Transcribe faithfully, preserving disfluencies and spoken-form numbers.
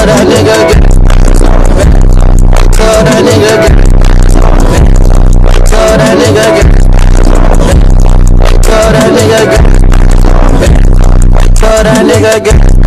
Till that nigga get Till that nigga get Till that nigga get Till that nigga get Till that nigga get